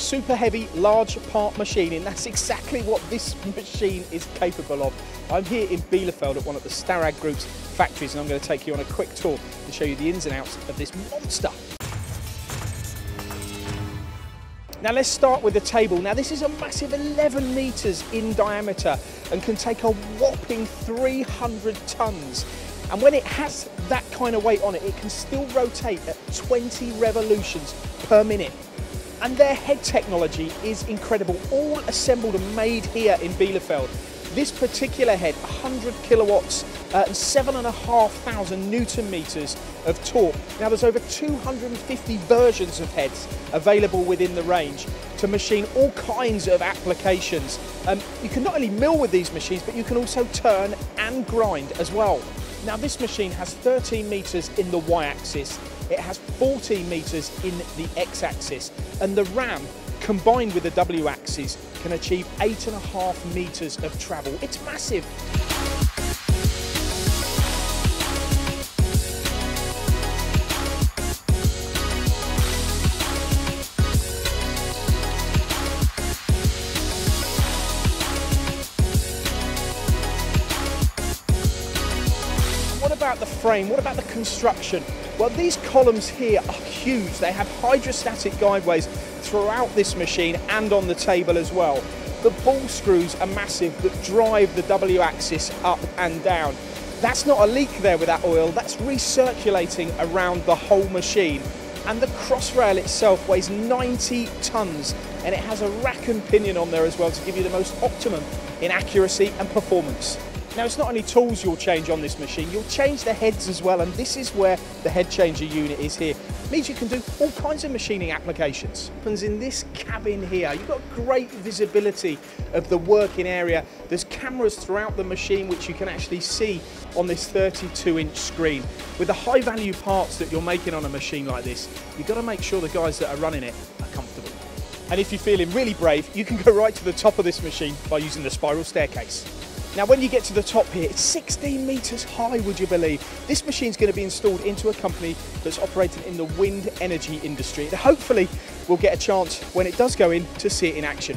super heavy, large part machining. That's exactly what this machine is capable of. I'm here in Bielefeld at one of the Starag Group's factories, and I'm going to take you on a quick tour and show you the ins and outs of this monster. Now let's start with the table. Now this is a massive 11 metres in diameter and can take a whopping 300 tonnes. And when it has that kind of weight on it, it can still rotate at 20 revolutions per minute. And their head technology is incredible, all assembled and made here in Bielefeld. This particular head, 100 kilowatts and 7,500 newton meters of torque. Now there's over 250 versions of heads available within the range to machine all kinds of applications. You can not only mill with these machines, but you can also turn and grind as well. Now this machine has 13 meters in the y-axis, it has 14 meters in the x-axis, and the ram combined with the w-axis can achieve 8.5 meters of travel. It's massive. What about the frame? What about the construction? Well, these columns here are huge. They have hydrostatic guideways throughout this machine and on the table as well. The ball screws are massive that drive the W-axis up and down. That's not a leak there with that oil, that's recirculating around the whole machine. And the cross rail itself weighs 90 tonnes and it has a rack and pinion on there as well to give you the most optimum in accuracy and performance. Now it's not only tools you'll change on this machine, you'll change the heads as well, and this is where the head changer unit is here. It means you can do all kinds of machining applications. What happens in this cabin here, you've got great visibility of the working area. There's cameras throughout the machine which you can actually see on this 32-inch screen. With the high value parts that you're making on a machine like this, you've got to make sure the guys that are running it are comfortable. And if you're feeling really brave, you can go right to the top of this machine by using the spiral staircase. Now when you get to the top here, it's 16 metres high, would you believe? This machine's going to be installed into a company that's operating in the wind energy industry. Hopefully we'll get a chance when it does go in to see it in action.